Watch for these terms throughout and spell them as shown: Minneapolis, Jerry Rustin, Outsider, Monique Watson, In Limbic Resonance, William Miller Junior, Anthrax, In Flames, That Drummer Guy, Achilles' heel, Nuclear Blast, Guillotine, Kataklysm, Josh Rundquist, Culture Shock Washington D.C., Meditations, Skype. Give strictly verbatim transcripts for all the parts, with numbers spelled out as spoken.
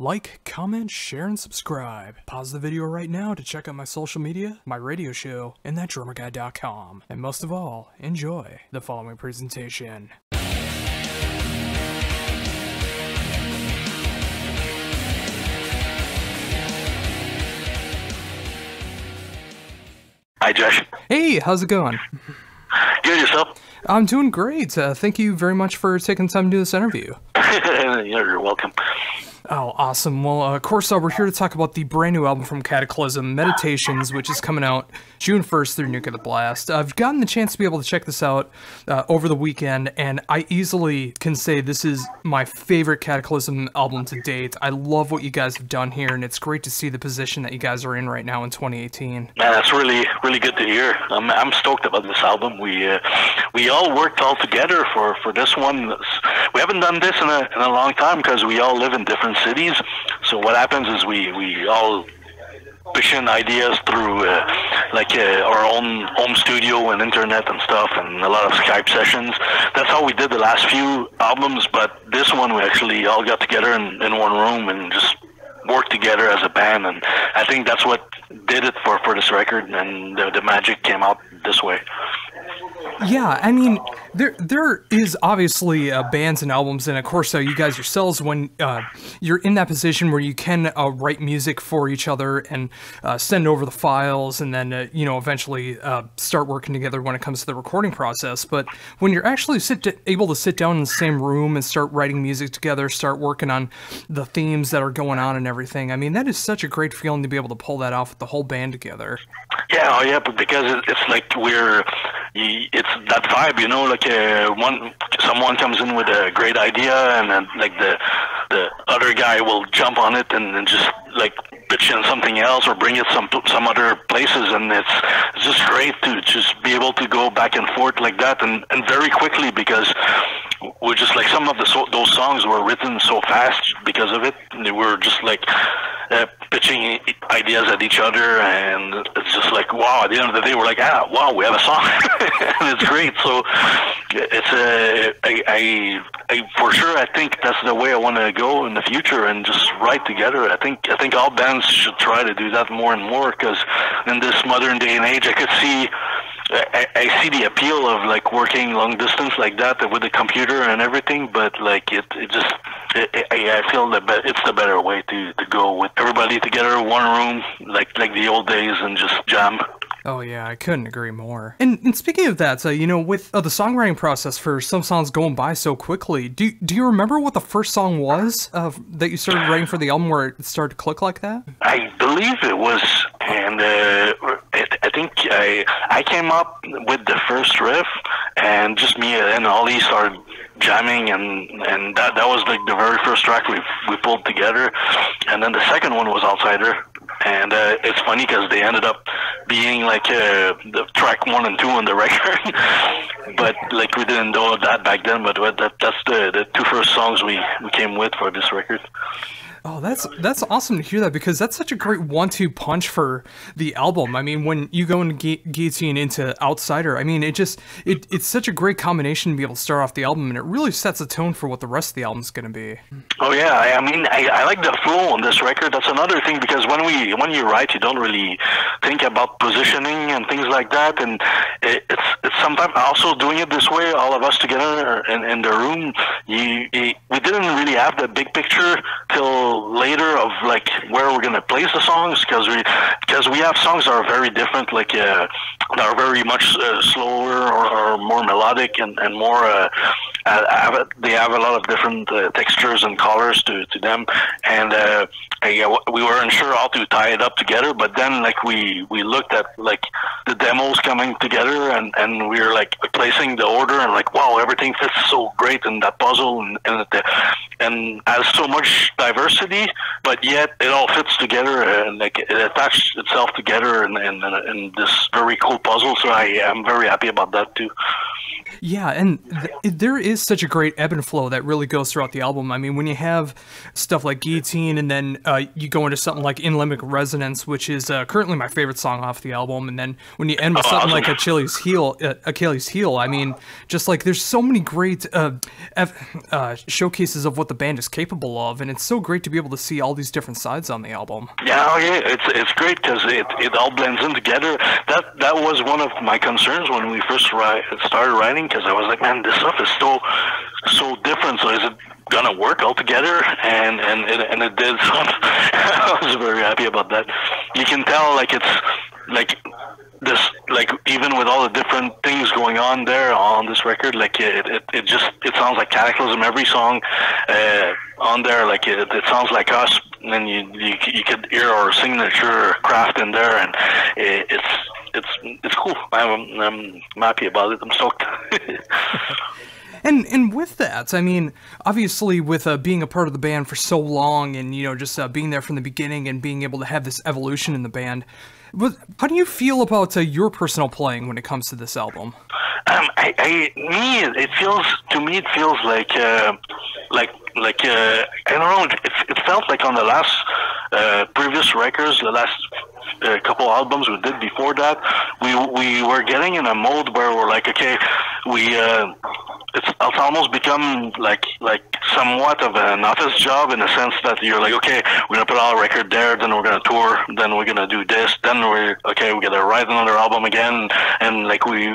Like, comment, share, and subscribe. Pause the video right now to check out my social media, my radio show, and that drummer guy dot com. And most of all, enjoy the following presentation. Hi, Josh. Hey, how's it going? Good, yourself? I'm doing great. Uh, thank you very much for taking time to do this interview. You're welcome. Oh, awesome. Well, uh, of course, uh, we're here to talk about the brand new album from Kataklysm, Meditations, which is coming out June first through Nuclear Blast. I've gotten the chance to be able to check this out uh, over the weekend, and I easily can say this is my favorite Kataklysm album to date. I love what you guys have done here, and it's great to see the position that you guys are in right now in twenty eighteen. Man, that's really, really good to hear. I'm, I'm stoked about this album. We uh, we all worked all together for, for this one. We haven't done this in a, in a long time because we all live in different cities, so what happens is we we all push in ideas through uh, like uh, our own home studio and internet and stuff, and a lot of Skype sessions. That's how we did the last few albums, but this one we actually all got together in, in one room and just worked together as a band, and I think that's what did it for for this record, and the, the magic came out this way. Yeah, I mean, there there is obviously uh, bands and albums, and of course, uh, you guys yourselves, when uh, you're in that position where you can uh, write music for each other and uh, send over the files, and then uh, you know eventually uh, start working together when it comes to the recording process. But when you're actually sit able to sit down in the same room and start writing music together, start working on the themes that are going on and everything, I mean, that is such a great feeling to be able to pull that off with the whole band together. Yeah, oh yeah, but because it's like we're. It's that vibe, you know, like uh, one someone comes in with a great idea, and then like the the other guy will jump on it and, and just like pitch in something else or bring it some some other places, and it's, it's just great to just be able to go back and forth like that, and, and very quickly, because we're just like some of the so, those songs were written so fast because of it. They were just like uh, pitching ideas at each other, and it's just like, wow, at the end of the day we're like, ah, wow, we have a song. And it's great. So it's a I, I, I for sure I think that's the way I want to go in the future, and just write together. I think I think all bands should try to do that more and more, because in this modern day and age, I could see I, I see the appeal of like working long distance like that with the computer and everything, but like it, it just it, I feel that it's the better way to, to go with everybody together, one room, like like the old days, and just jam. Oh yeah, I couldn't agree more. And, and speaking of that, so, you know, with uh, the songwriting process for some songs going by so quickly, do do you remember what the first song was uh, that you started writing for the album where it started to click like that? I believe it was, and uh, it, I think I I came up with the first riff, and just me and Ollie started jamming, and and that that was like the very first track we we pulled together, and then the second one was Outsider. And uh, it's funny because they ended up being like uh, the track one and two on the record, but like we didn't know that back then. But that, that's the, the two first songs we, we came with for this record. Oh, that's that's awesome to hear that, because that's such a great one two punch for the album. I mean, when you go into Gu Guillotine into Outsider, I mean, it just it it's such a great combination to be able to start off the album, and it really sets the tone for what the rest of the album's going to be. Oh yeah, I, I mean, I, I like the flow on this record. That's another thing, because when we when you write, you don't really think about positioning and things like that, and it, it's it's sometimes also doing it this way, all of us together in, in the room. You, you we didn't really have the big picture till later of like where we're gonna place the songs, because we because we have songs that are very different, like uh, that are very much uh, slower or, or more melodic, and and more uh, uh, they have a lot of different uh, textures and colors to to them, and uh, I, we weren't sure how to tie it up together. But then like we we looked at like the demos coming together, and and we were like placing the order, and like, wow, everything fits so great in that puzzle, and and, the, and has so much diversity. But yet it all fits together, and like it attaches itself together in, in, in this very cool puzzle. So I am very happy about that too. Yeah, and th there is such a great ebb and flow that really goes throughout the album. I mean, when you have stuff like Guillotine, and then uh, you go into something like In Limbic Resonance, which is uh, currently my favorite song off the album, and then when you end with oh, something awesome. like Achilles' heel, uh, Achilles' heel, I mean, just like there's so many great uh, uh, showcases of what the band is capable of, and it's so great to be able to see all all these different sides on the album. Yeah, okay. It's it's great because it, it all blends in together. That that was one of my concerns when we first ri started writing, because I was like, man, this stuff is so so different. So is it gonna work all together? And and it, and it did. So I was very happy about that. You can tell, like it's like this, like even with all the different things going on there on this record, like it it, it just it sounds like Kataklysm. Every song uh, on there, like it, it sounds like us, and you you, you could hear our signature craft in there, and it, it's it's it's cool. I'm I'm happy about it. I'm stoked. And and with that, I mean, obviously with uh, being a part of the band for so long, and you know, just uh, being there from the beginning, and being able to have this evolution in the band, how do you feel about uh, your personal playing when it comes to this album? Um, I, I, me, it feels to me, it feels like, uh, like, like uh, I don't know. It, it felt like on the last uh, previous records, the last. A couple albums we did before that, we we were getting in a mode where we're like, okay, we uh, it's, it's almost become like like somewhat of an office job, in the sense that you're like, okay, we're gonna put out a record there, then we're gonna tour, then we're gonna do this, then we're okay, we gotta write another album again, and like we,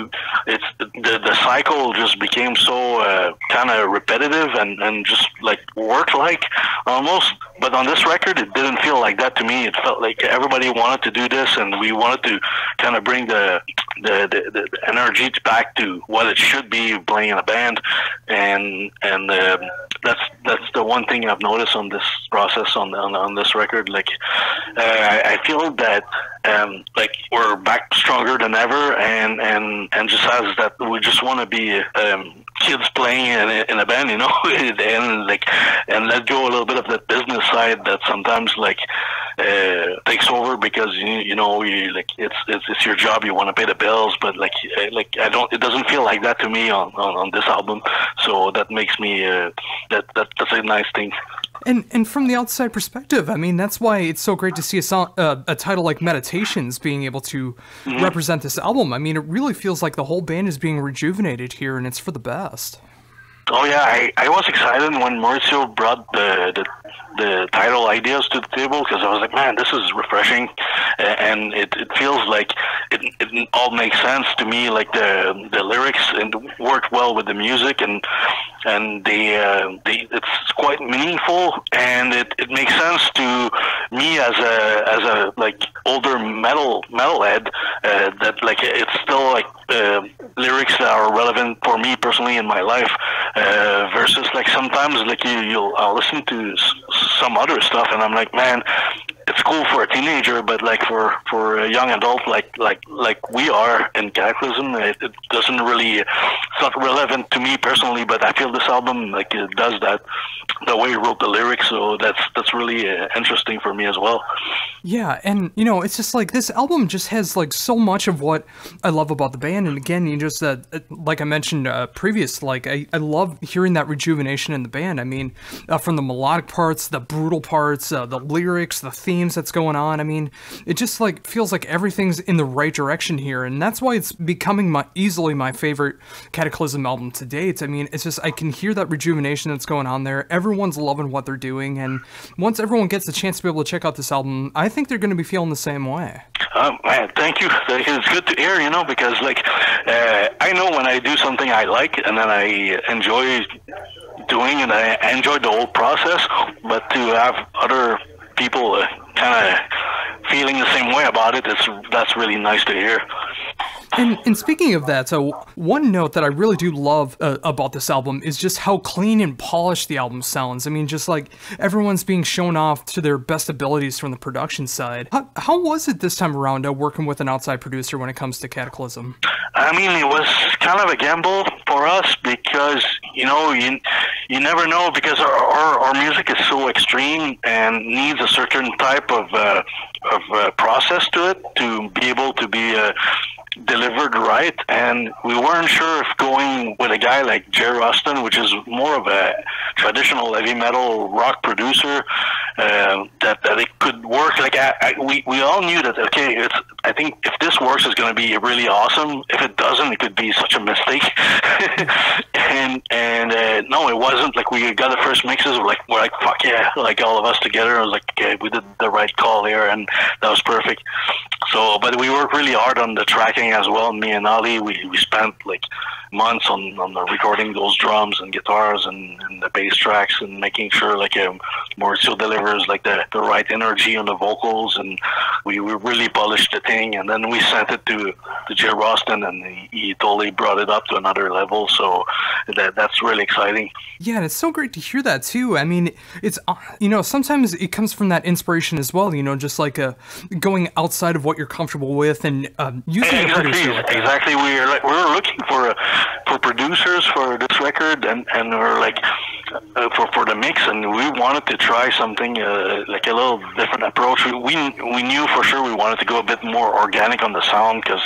it's the the cycle just became so uh, kind of repetitive and and just like work like almost. But on this record, it didn't feel like that to me. It felt like everybody wanted to do this, and we wanted to kind of bring the the, the, the energy back to what it should be playing in a band, and and uh, that's that's the one thing I've noticed on this process on on, on this record. Like uh, I feel that um, like we're back stronger than ever, and and and just as that we just want to be um, kids playing in, in a band, you know, and like and let go a little bit of that business side that sometimes like uh, takes over, because you you know you like it's it's, it's your job, you want to pay the bills, but like like I don't, it doesn't feel like that to me on on, on this album, so that makes me uh, that that that's a nice thing. And and from the outside perspective, I mean, that's why it's so great to see a song, uh, a title like Meditations being able to mm-hmm. represent this album. I mean, it really feels like the whole band is being rejuvenated here, and it's for the best. Oh yeah, I, I was excited when Mauricio brought the the, the title ideas to the table, because I was like, man, this is refreshing, and it, it feels like it, it all makes sense to me. Like the the lyrics and work well with the music, and and the uh, the it's quite meaningful, and it, it makes sense to me as a as a like older metal metalhead uh, that like it's still like uh, lyrics that are relevant for me personally in my life. Uh, versus like sometimes like you, you'll I'll listen to s some other stuff, and I'm like, man, it's cool for a teenager, but like for for a young adult like like like we are in Kataklysm, it, it doesn't really, it's not relevant to me personally. But I feel this album like it does that, the way he wrote the lyrics, so that's that's really uh, interesting for me as well. Yeah, and you know, it's just like this album just has like so much of what I love about the band. And again, you just uh, like I mentioned uh, previous, like I I love. Love hearing that rejuvenation in the band. I mean, uh, from the melodic parts, the brutal parts, uh, the lyrics, the themes that's going on. I mean, it just like feels like everything's in the right direction here, and that's why it's becoming my easily my favorite Kataklysm album to date. I mean, it's just I can hear that rejuvenation that's going on there. Everyone's loving what they're doing, and once everyone gets the chance to be able to check out this album, I think they're going to be feeling the same way. Um, man, thank you. It's good to hear, you know, because like uh, I know when I do something I like, and then I enjoy enjoy doing, and I enjoyed the whole process, but to have other people uh, kind of feeling the same way about it, it's, that's really nice to hear. And, and speaking of that, so one note that I really do love uh, about this album is just how clean and polished the album sounds. I mean, just like everyone's being shown off to their best abilities from the production side. How, how was it this time around uh, working with an outside producer when it comes to Kataklysm? I mean, it was kind of a gamble for us, because, you know, you, you never know, because our, our, our music is so extreme and needs a certain type of, uh, of uh, process to it to be able to be... Uh, delivered right, and we weren't sure if going with a guy like Jerry Rustin, which is more of a traditional heavy metal rock producer, uh, that, that it could work. Like I, I, we, we all knew that, okay, it's, I think if this works, it's going to be really awesome. If it doesn't, it could be such a mistake. and and uh, no, it wasn't like we got the first mixes. We're like, we're like, fuck yeah, like all of us together. I was like, okay, we did the right call here, and that was perfect. So, but we worked really hard on the tracking as well. Me and Ali, we we spent like months on on the recording those drums and guitars and, and the bass tracks, and making sure like um, Mauricio delivers like the the right energy on the vocals, and we, we really polished the thing. And then we sent it to to Jay Rustin, and he, he totally brought it up to another level. So that that's really exciting. Yeah, and it's so great to hear that too. I mean, it's, you know, sometimes it comes from that inspiration as well. You know, just like a going outside of what you're comfortable with, and um, using exactly, a producer like that. Exactly, we were like we were looking for a, for producers for this record, and and we we're like uh, for for the mix, and we wanted to try something uh, like a little different approach. We, we we knew for sure we wanted to go a bit more organic on the sound, because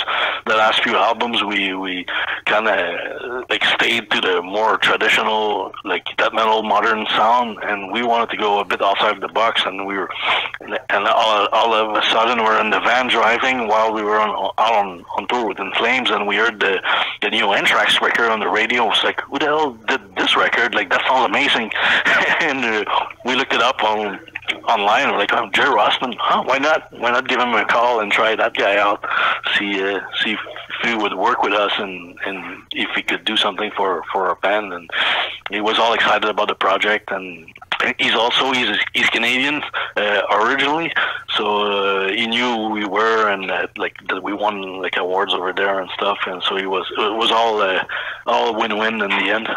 the last few albums we we kind of like stayed to the more traditional like death metal modern sound, and we wanted to go a bit outside of the box. And we were, and all, all of a sudden we're in the van driving while we were on out on, on tour with In Flames, and we heard the the new Anthrax record on the radio. It was like, who the hell did this record? Like, that sounds amazing. And uh, we looked it up on online. We're like, oh, Jerry Rustin, huh? Why not? Why not give him a call and try that guy out? See, uh, see if he would work with us, and and if he could do something for for our band. And he was all excited about the project. And he's also he's he's Canadian uh, originally, so uh, he knew who we were, and uh, like that we won like awards over there and stuff. And so he was it was all uh, all win-win in the end.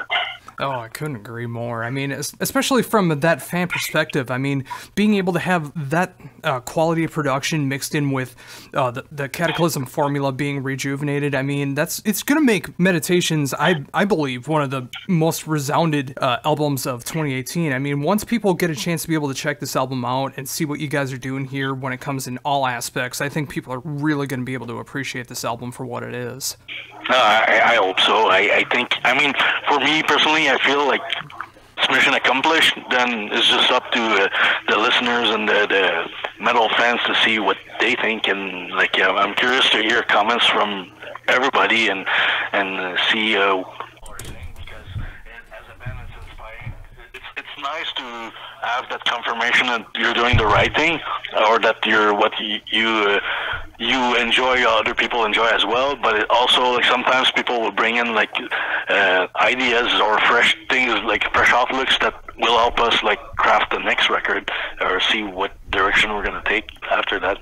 Oh, I couldn't agree more. I mean, especially from that fan perspective, I mean, being able to have that uh, quality of production mixed in with uh, the, the Kataklysm formula being rejuvenated, I mean, that's it's going to make Meditations, I, I believe, one of the most resounded uh, albums of twenty eighteen. I mean, once people get a chance to be able to check this album out and see what you guys are doing here when it comes in all aspects, I think people are really going to be able to appreciate this album for what it is. No, I, I hope so. I, I think, I mean, for me personally, I feel like it's mission accomplished. Then it's just up to uh, the listeners and the, the metal fans to see what they think. And like, yeah, I'm curious to hear comments from everybody and and see uh, nice to have that confirmation that you're doing the right thing, or that you're what you you, uh, you enjoy, other people enjoy as well. But it also, like, sometimes people will bring in like uh, ideas or fresh things, like fresh outlooks that will help us like craft the next record or see what direction we're gonna take after that.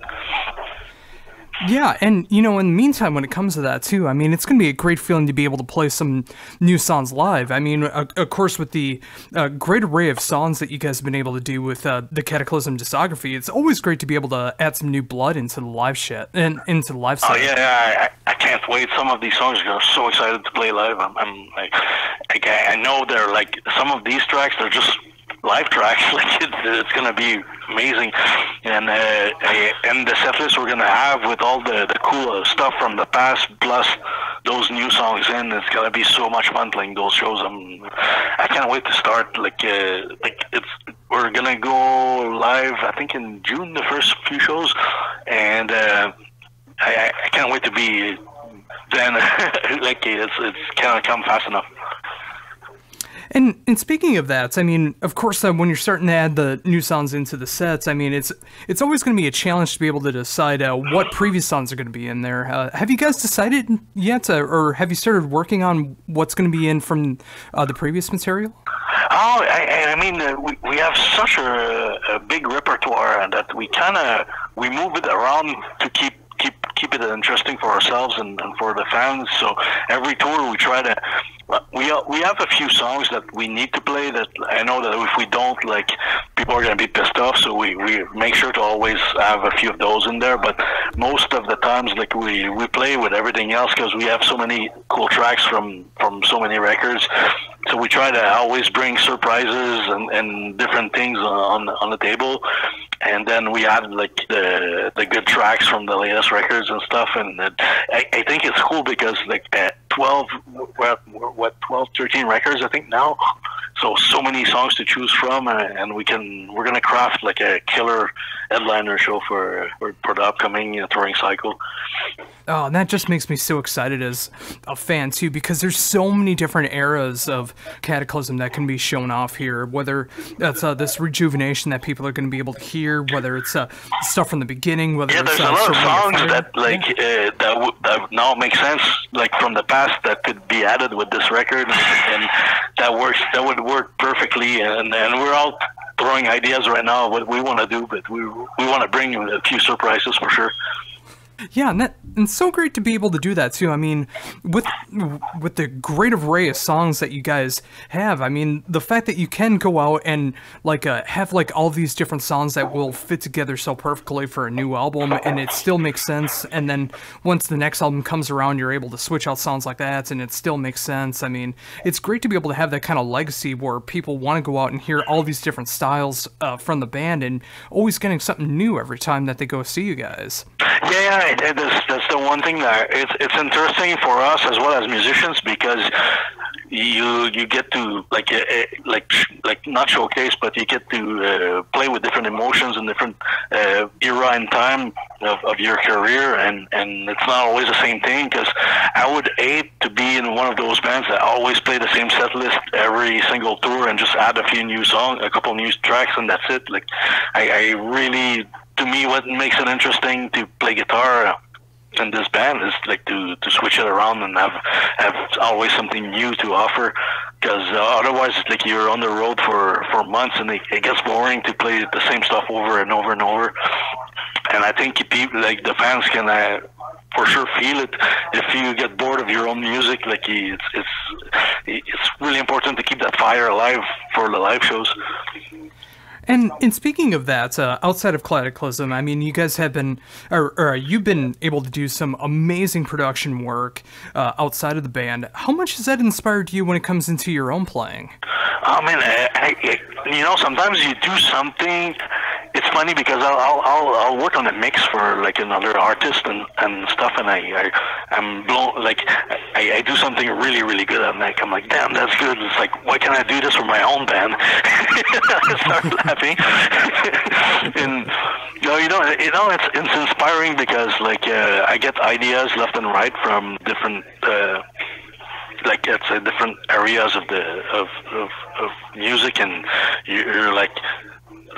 Yeah, and, you know, in the meantime, when it comes to that, too, I mean, it's going to be a great feeling to be able to play some new songs live. I mean, of course, with the uh, great array of songs that you guys have been able to do with uh, the Kataklysm discography, it's always great to be able to add some new blood into the live shit, and into the live set. Oh, yeah, yeah I, I can't wait. Some of these songs, I'm so excited to play live. I'm, I'm like, like, I know they're, like, some of these tracks, they're just live tracks. Like, it, it's going to be amazing. And uh, and the set list we're gonna have with all the the cool stuff from the past, plus those new songs in, it's gonna be so much fun playing those shows. I'm, I can't wait to start. Like uh, like it's we're gonna go live, I think, in June, the first few shows, and uh, I I can't wait to be then. Like it's it's can't come fast enough. And, and speaking of that, I mean, of course, uh, when you're starting to add the new sounds into the sets, I mean, it's it's always going to be a challenge to be able to decide uh, what previous sounds are going to be in there. Uh, have you guys decided yet, uh, or have you started working on what's going to be in from uh, the previous material? Oh, I, I mean, uh, we, we have such a, a big repertoire that we kind of, we move it around to keep keep keep it interesting for ourselves and, and for the fans. So every tour we try to, we we have a few songs that we need to play that I know that if we don't, like, people are going to be pissed off, so we, we make sure to always have a few of those in there. But most of the times, like, we, we play with everything else because we have so many cool tracks from, from so many records. So we try to always bring surprises and, and different things on, on the table. And then we add, like, the the good tracks from the latest records and stuff. And it, I, I think it's cool because, like, at twelve, we're at, what, twelve, thirteen records, I think, now. So, so many songs to choose from, and, and we can, we're going to craft, like, a killer headliner show for, for, for the upcoming, you know, touring cycle. Oh, and that just makes me so excited as a fan, too, because there's so many different eras of Kataklysm that can be shown off here, whether that's uh, this rejuvenation that people are going to be able to hear, whether it's uh, stuff from the beginning, whether yeah, it's... there's uh, a lot of songs that, like, yeah. uh, that, w that now make sense, like, from the past that could be added with this record, and that works, that would work perfectly, and, and we're all throwing ideas right now of what we want to do, but we, we want to bring a few surprises for sure. Yeah, and, that, and it's so great to be able to do that, too. I mean, with with the great array of songs that you guys have, I mean, the fact that you can go out and, like, uh, have, like, all these different songs that will fit together so perfectly for a new album, and it still makes sense, and then once the next album comes around, you're able to switch out songs like that, and it still makes sense. I mean, it's great to be able to have that kind of legacy where people want to go out and hear all these different styles uh, from the band, and always getting something new every time that they go see you guys. Yeah, yeah. That's, that's the one thing that it's, it's interesting for us as well as musicians, because you you get to like uh, like like not showcase, but you get to uh, play with different emotions and different uh, era and time of, of your career, and and it's not always the same thing, because I would hate to be in one of those bands that always play the same set list every single tour and just add a few new songs, a couple new tracks, and that's it. Like I, I really, to me, what makes it interesting to play guitar in this band is like to, to switch it around and have have always something new to offer, because uh, otherwise it's like you're on the road for, for months and it, it gets boring to play the same stuff over and over and over. And I think people, like the fans, can uh, for sure feel it if you get bored of your own music. Like it's it's it's really important to keep that fire alive for the live shows. And in speaking of that, uh, outside of Kataklysm, I mean, you guys have been, or, or you've been able to do some amazing production work uh, outside of the band. How much has that inspired you when it comes into your own playing? I mean, I, I, you know, sometimes you do something. It's funny because I'll, I'll, I'll, I'll work on a mix for like another artist and, and stuff, and I, I, I'm blown, like, I, I do something really, really good, and like, I'm like, damn, that's good. It's like, why can't I do this for my own band? I start laughing. And, you know, you know, you know it's, it's inspiring because, like, uh, I get ideas left and right from different... Uh, like it's uh, different areas of the of, of, of music, and you're like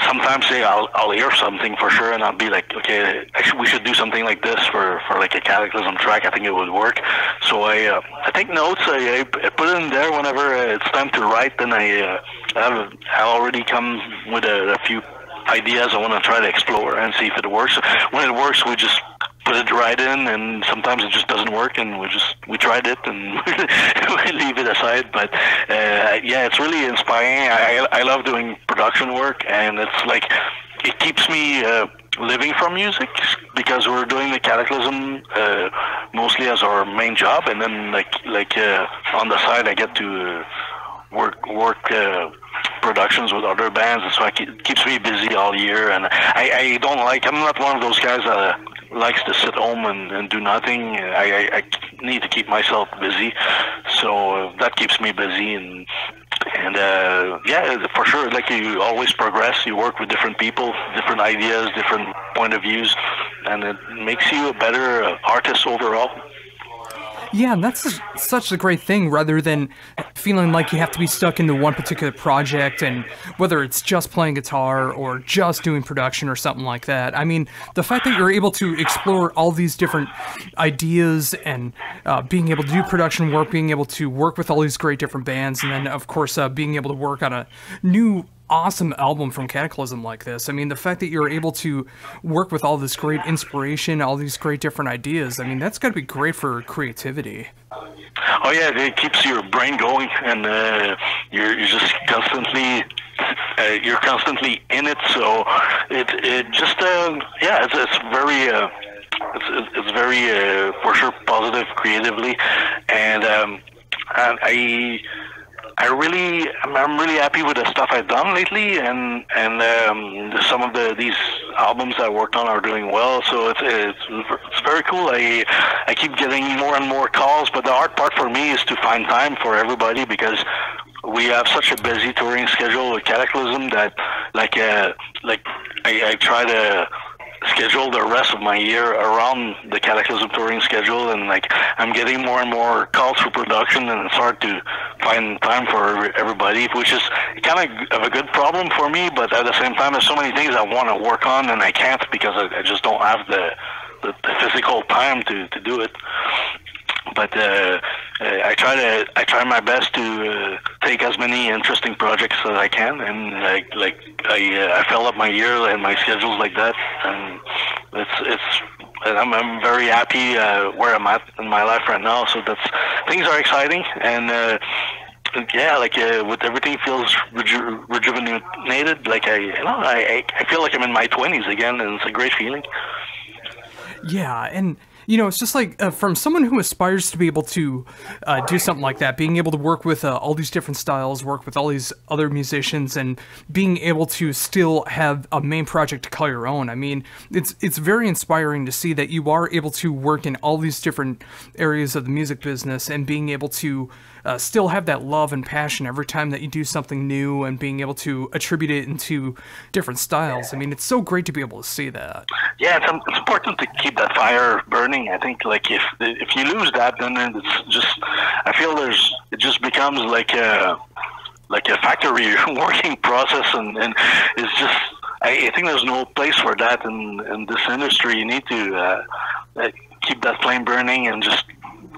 sometimes say I'll, I'll hear something for sure and I'll be like, okay, actually we should do something like this for, for like a Kataklysm track. I think it would work. So I uh, I take notes, I, I put it in there whenever it's time to write, then I uh, I've, I already come with a, a few ideas I want to try to explore and see if it works. When it works, we just put it right in, and sometimes it just doesn't work, and we just we tried it and we leave it aside. But uh, yeah, it's really inspiring. I, I love doing production work, and it's like it keeps me uh, living from music, because we're doing the Kataklysm uh, mostly as our main job, and then like like uh, on the side I get to uh, work work. Uh, productions with other bands, and so it keeps me busy all year. And I, I don't like, I'm not one of those guys that likes to sit home and, and do nothing. I, I, I need to keep myself busy, so that keeps me busy. And and uh, yeah, for sure, like you always progress, you work with different people, different ideas, different point of views, and it makes you a better artist overall. Yeah, and that's such a great thing, rather than feeling like you have to be stuck into one particular project, and whether it's just playing guitar or just doing production or something like that. I mean, the fact that you're able to explore all these different ideas and uh, being able to do production work, being able to work with all these great different bands, and then, of course, uh, being able to work on a new awesome album from Kataklysm like this. I mean, the fact that you're able to work with all this great inspiration, all these great different ideas, I mean, that's got to be great for creativity. Oh yeah, it keeps your brain going, and uh, you're, you're just constantly uh, you're constantly in it. So it it just uh, yeah, it's, it's very uh, it's it's very uh, for sure positive creatively, and um, I. I really, I'm really happy with the stuff I've done lately, and and um, some of the these albums I worked on are doing well. So it's it's, it's very cool. I I keep getting more and more calls, but the hard part for me is to find time for everybody, because we have such a busy touring schedule with Kataklysm that like uh, like I, I try to schedule the rest of my year around the Kataklysm touring schedule, and like I'm getting more and more calls for production, and it's hard to find time for everybody, which is kind of a good problem for me. But at the same time, there's so many things I want to work on and I can't, because I, I just don't have the, the, the physical time to, to do it. But uh, I try to I try my best to uh, take as many interesting projects as I can, and like like I uh, I fill up my year and my schedules like that, and it's it's I'm I'm very happy uh, where I'm at in my life right now. So that's things are exciting, and uh, yeah, like uh, with everything feels reju rejuvenated. Like I you know I I feel like I'm in my twenties again, and it's a great feeling. Yeah, and. You know, it's just like, uh, from someone who aspires to be able to uh, do something like that, being able to work with uh, all these different styles, work with all these other musicians, and being able to still have a main project to call your own. I mean, it's it's very inspiring to see that you are able to work in all these different areas of the music business, and being able to uh, still have that love and passion every time that you do something new, and being able to attribute it into different styles. I mean, it's so great to be able to see that. Yeah, it's, it's important to keep that fire burning. I think, like, if if you lose that, then it's just, I feel there's, it just becomes like a like a factory working process, and, and it's just, I, I think there's no place for that in, in this industry. You need to uh, keep that flame burning and just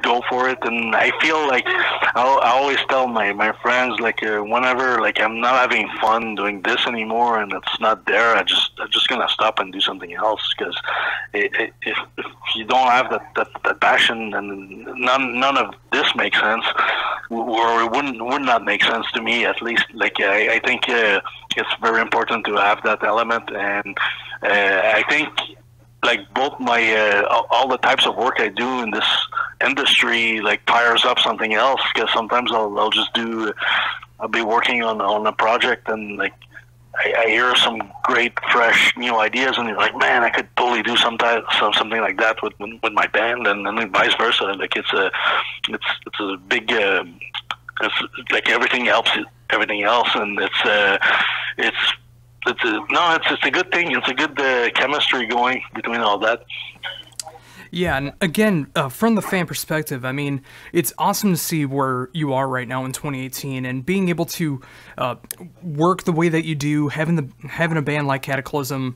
go for it. And I feel like I'll, I always tell my, my friends, like, uh, whenever, like, I'm not having fun doing this anymore and it's not there, I just, I'm just gonna stop and do something else, because if, if you don't have that, that, that passion, then none, none of this makes sense, or it wouldn't, would not make sense to me, at least. Like, I, I think uh, it's very important to have that element, and uh, I think, like, both my, uh, all the types of work I do in this industry, like, fires up something else, because sometimes I'll, I'll just do, I'll be working on, on a project, and, like, I, I hear some great, fresh, new ideas, and you're like, man, I could totally do some type, some, something like that with with my band, and, and then vice versa. Like, it's a, it's, it's a big, uh, it's, like, everything helps everything else, and it's, uh, it's, It's a, no, it's, it's a good thing. It's a good uh, chemistry going between all that. Yeah, and again, uh, from the fan perspective, I mean, it's awesome to see where you are right now in twenty eighteen, and being able to uh, work the way that you do, having the having a band like Kataklysm,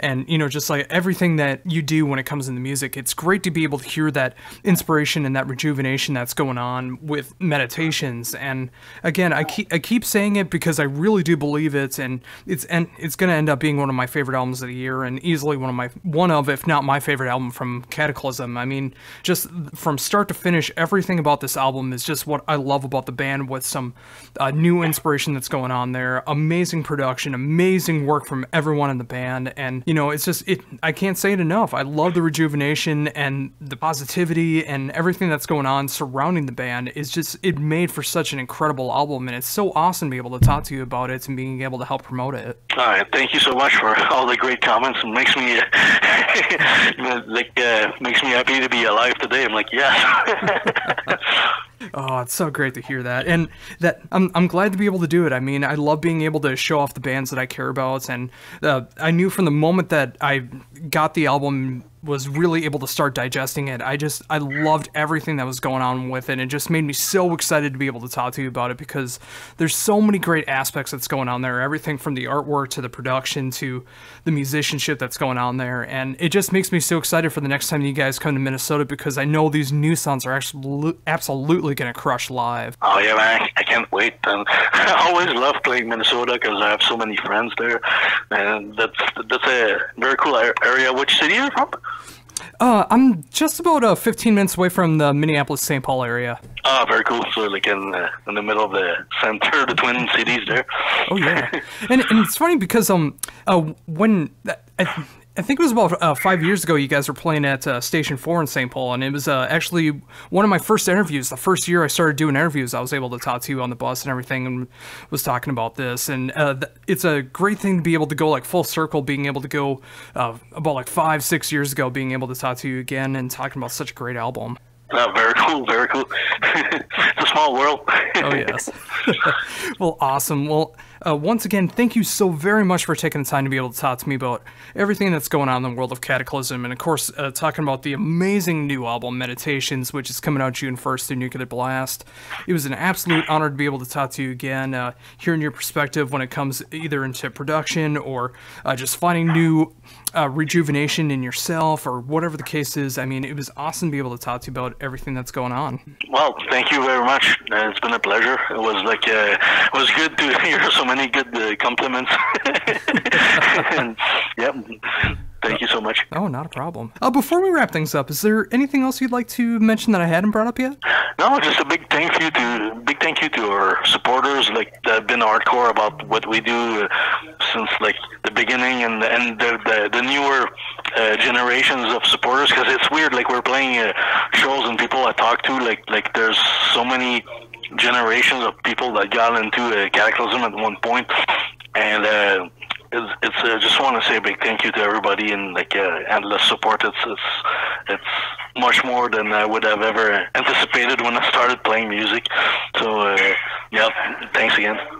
and, you know, just like everything that you do when it comes into music. It's great to be able to hear that inspiration and that rejuvenation that's going on with Meditations. And again, I keep I keep saying it because I really do believe it, and it's and it's going to end up being one of my favorite albums of the year, and easily one of my one of if not my favorite album from Kataklysm. I mean, just from start to finish, everything about this album is just what I love about the band, with some uh, new inspiration that's going on there. Amazing production, amazing work from everyone in the band, and you know, it's just, it, I can't say it enough. I love the rejuvenation and the positivity and everything that's going on surrounding the band. It's just, it made for such an incredible album, and it's so awesome to be able to talk to you about it and being able to help promote it. All right, thank you so much for all the great comments. It makes me, uh, like, uh, makes me happy to be alive today. I'm like, yes. Oh, it's so great to hear that, and that I'm, I'm glad to be able to do it. I mean, I love being able to show off the bands that I care about, and uh, I knew from the moment that I got the album, was really able to start digesting it, I just, I loved everything that was going on with it. It just made me so excited to be able to talk to you about it, because there's so many great aspects that's going on there. Everything from the artwork to the production to the musicianship that's going on there. And it just makes me so excited for the next time you guys come to Minnesota, because I know these new songs are actually absolutely going to crush live. Oh yeah, man, I can't wait. Um, I always love playing Minnesota because I have so many friends there. And that's, that's a very cool area. Which city are you from? Uh, I'm just about uh, fifteen minutes away from the Minneapolis-Saint Paul area. Oh, very cool. So, like, in, uh, in the middle of the center of the Twin Cities there. Oh, yeah. and, and it's funny because um, uh, when... I, I think it was about uh, five years ago you guys were playing at uh, Station four in Saint Paul, and it was uh, actually one of my first interviews. The first year I started doing interviews, I was able to talk to you on the bus and everything, and was talking about this. And uh, th it's a great thing to be able to go, like, full circle, being able to go uh, about, like, five, six years ago, being able to talk to you again and talking about such a great album. Oh, very cool, very cool. It's a small world. Oh, yes. Well, awesome. Well, uh, once again, thank you so very much for taking the time to be able to talk to me about everything that's going on in the world of Kataklysm, and, of course, uh, talking about the amazing new album, Meditations, which is coming out June first through Nuclear Blast. It was an absolute honor to be able to talk to you again, uh, hearing your perspective when it comes either into production or uh, just finding new uh, rejuvenation in yourself or whatever the case is. I mean, it was awesome to be able to talk to you about everything that's going on. Well, thank you very much. Uh, it's been a pleasure. It was like uh, it was good to hear so many good uh, compliments. And, yep. Thank you so much. Oh, not a problem. Uh, before we wrap things up, is there anything else you'd like to mention that I hadn't brought up yet? No, just a big thank you to big thank you to our supporters, like that have been hardcore about what we do uh, since like the beginning, and and the the, the newer uh, generations of supporters. Because it's weird, like we're playing uh, shows and people I talk to, like like there's so many generations of people that got into uh, Kataklysm at one point, and. Uh, It's, it's uh, just want to say a big thank you to everybody and like uh, endless support. It's, it's it's much more than I would have ever anticipated when I started playing music. So uh, yeah, thanks again.